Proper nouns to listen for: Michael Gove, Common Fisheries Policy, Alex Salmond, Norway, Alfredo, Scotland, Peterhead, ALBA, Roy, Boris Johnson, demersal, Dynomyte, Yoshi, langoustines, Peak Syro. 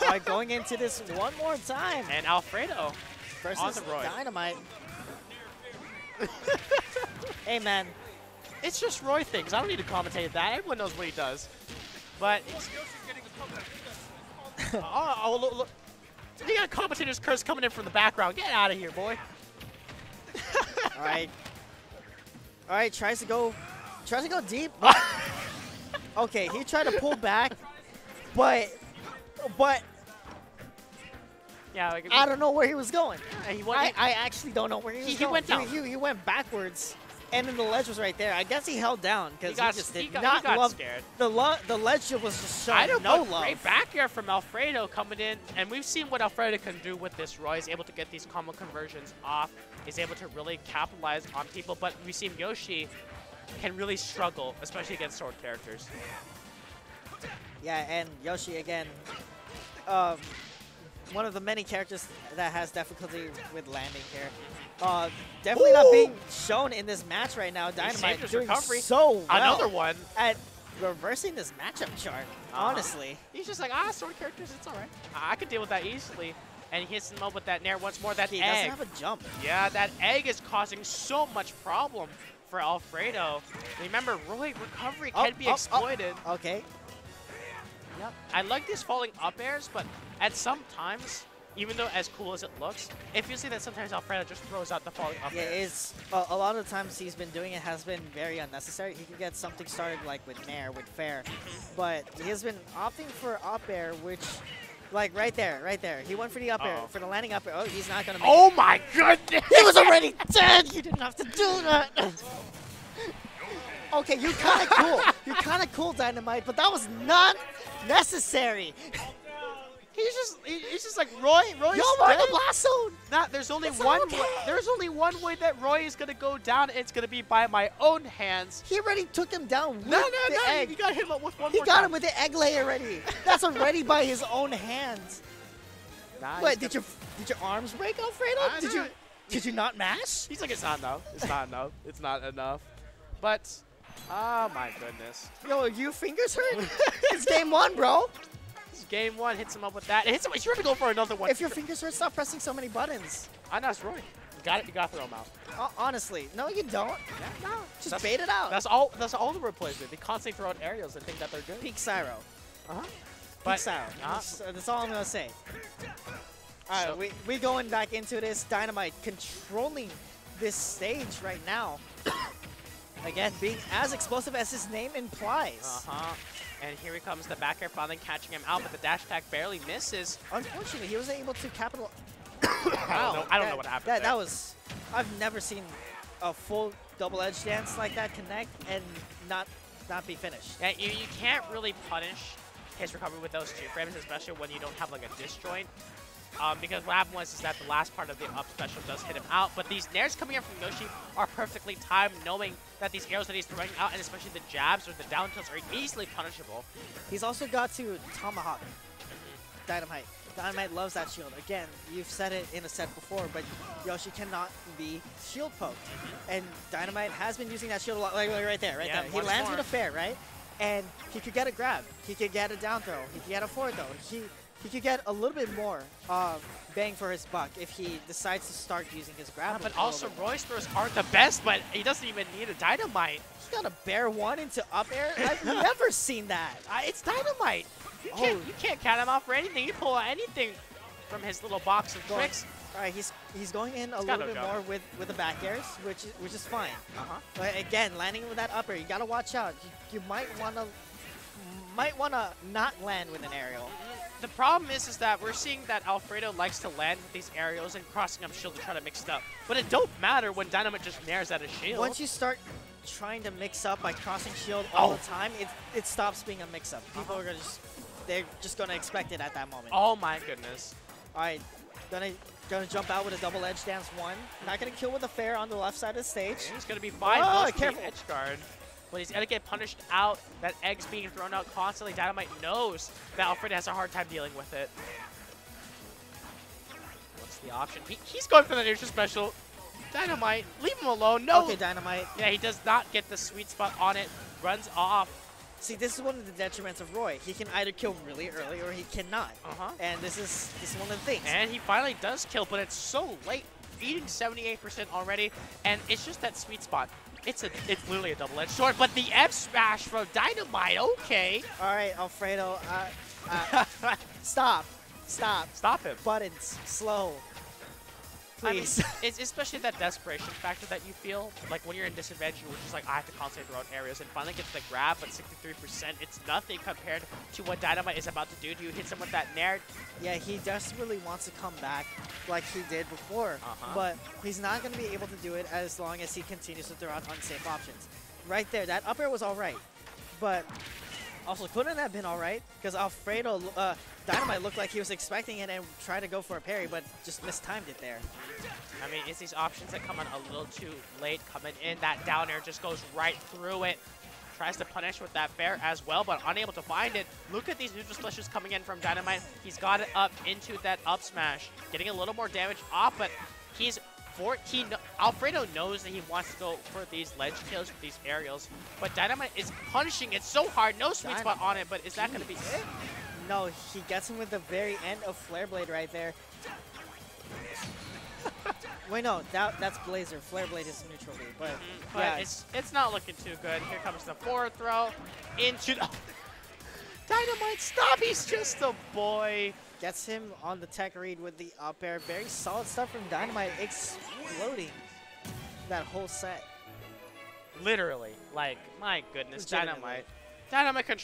by going into this one more time. And Alfredo versus on the Roy. Dynomyte. Hey, man. It's just Roy things. I don't need to commentate that. Everyone knows what he does. But it's oh, look. They got a commentator's curse coming in from the background. Get out of here, boy. All right. All right, tries to go deep. Okay, he tried to pull back, but yeah, like, I don't know where he was going. I actually don't know where he was going. He went down. He went backwards, and then the ledge was right there. I guess he held down because he just did not love. Scared. The ledge was just showing no love. Great back air from Alfredo coming in, and we've seen what Alfredo can do with this. Roy is able to get these combo conversions off. He's able to really capitalize on people, but we've seen Yoshi can really struggle, especially against sword characters. Yeah, and Yoshi, again, one of the many characters that has difficulty with landing here. Definitely not being shown in this match right now. Dynomyte doing so well. Another one. At reversing this matchup chart, honestly. He's just like, sword characters, it's all right. I could deal with that easily. And he hits him up with that nair once more. That egg. He doesn't have a jump. Yeah, that egg is causing so much problem for Alfredo. Remember, Roy recovery can be exploited. Okay. Yep. I like these falling up airs, but at some times, even though as cool as it looks, if you see that sometimes Alfredo just throws out the falling up airs. Yeah, it's a lot of the times he's been doing it has been very unnecessary. He can get something started like with nair, with fair, but he has been opting for up air, which. Like right there. He went for the up air, for the landing up air. Oh, he's not gonna make it. Oh my goodness! He was already dead! You didn't have to do that! Okay, you're kinda cool. You're kinda cool, Dynomyte, but that was not necessary. He's just like Roy's dead. The blast zone! There's only one way that Roy is gonna go down, and it's gonna be by my own hands. He already took him down with the egg. You got him up with one more time. He got him with the egg lay already. That's already by his own hands. Nah, what, did your arms break, Alfredo? Did you not mash? He's like, it's not enough. It's not enough. It's not enough. But oh my goodness. Yo, your fingers hurt? It's game one, bro. Game one, hits him up with that. Hits him. He's ready to go for another one. If your fingers hurt, stop pressing so many buttons. I know, it's Roy. You got to throw him out. Honestly, no, you don't. Yeah, no, just bait it out. That's all the replacement. They constantly throw out aerials and think that they're good. Peak Syro. Peak Syro. That's all I'm gonna say. All right, so we going back into this. Dynomyte controlling this stage right now. Again, being as explosive as his name implies. And here he comes, the back air finally catching him out, but the dash attack barely misses. Unfortunately, he wasn't able to capitalize. I don't know what happened there. That was, I've never seen a full double-edged dance like that connect and not be finished. Yeah, you can't really punish his recovery with those two frames, especially when you don't have like a disjoint. Because what happened was that the last part of the up special does hit him out, but these nairs coming in from Yoshi are perfectly timed, knowing that these arrows that he's throwing out, and especially the jabs or the down tilts, are easily punishable. He's also got to tomahawk Dynomyte. Dynomyte loves that shield. Again, you've said it in a set before, but Yoshi cannot be shield poked, and Dynomyte has been using that shield a lot, like right there. He lands with a fair, right? And he could get a grab, he could get a down throw, he could get a forward throw. He could get a little bit more bang for his buck if he decides to start using his grab. But also, Roy's throws aren't the best, but he doesn't even need a Dynomyte. He's got a bare one into up air. I've never seen that. It's Dynomyte. You can't count him out for anything. You pull out anything from his little box of tricks. All right, he's going in a little bit more with the back airs, which is fine. But again, landing with that up air, you gotta watch out. You might wanna not land with an aerial. The problem is that we're seeing that Alfredo likes to land with these aerials and crossing up shield to try to mix it up. But it don't matter when Dynomyte just nairs at a shield. Once you start trying to mix up by crossing shield all the time, it stops being a mix-up. People are just gonna expect it at that moment. Oh my goodness. Alright, gonna jump out with a double-edge dance one. Not gonna kill with a fair on the left side of the stage. Okay, he's gonna be fine with the edge guard. But he's gonna get punished out. That egg's being thrown out constantly. Dynomyte knows that Alfredo has a hard time dealing with it. What's the option? He's going for the neutral special. Dynomyte, leave him alone. No. Okay, Dynomyte. Yeah, he does not get the sweet spot on it. Runs off. See, this is one of the detriments of Roy. He can either kill really early or he cannot. And this is one of the things. And he finally does kill, but it's so late, eating 78% already, and it's just that sweet spot. It's literally a double-edged sword, but the F smash from Dynomyte, okay. All right, Alfredo, stop. Stop him. Buttons, slow. Please. I mean, it's especially that desperation factor that you feel, like when you're in disadvantage, you're just like, I have to concentrate on areas, and finally get to the grab, but 63%, it's nothing compared to what Dynomyte is about to do. Do you hit someone with that nair? Yeah, he desperately wants to come back like he did before, but he's not going to be able to do it as long as he continues to throw out unsafe options. Right there, that up air was all right, but also couldn't have been all right, because Alfredo, Dynomyte looked like he was expecting it and tried to go for a parry, but just mistimed it there. I mean, it's these options that come in a little too late coming in. That down air just goes right through it. Tries to punish with that bear as well, but unable to find it. Look at these neutral slushes coming in from Dynomyte. He's got it up into that up smash. Getting a little more damage off, but he's 14. Alfredo knows that he wants to go for these ledge kills with these aerials, but Dynomyte is punishing it so hard. No sweet spot on it, but is that going to be it? No, he gets him with the very end of Flare Blade right there. Wait, no, that's Blazer. Flare Blade is neutral lead, but yeah, it's not looking too good. Here comes the forward throw into the Dynomyte. Stop! He's just a boy. Gets him on the tech read with the up air. Very solid stuff from Dynomyte, exploding that whole set. Literally, like, my goodness, Dynomyte. Dynomyte control.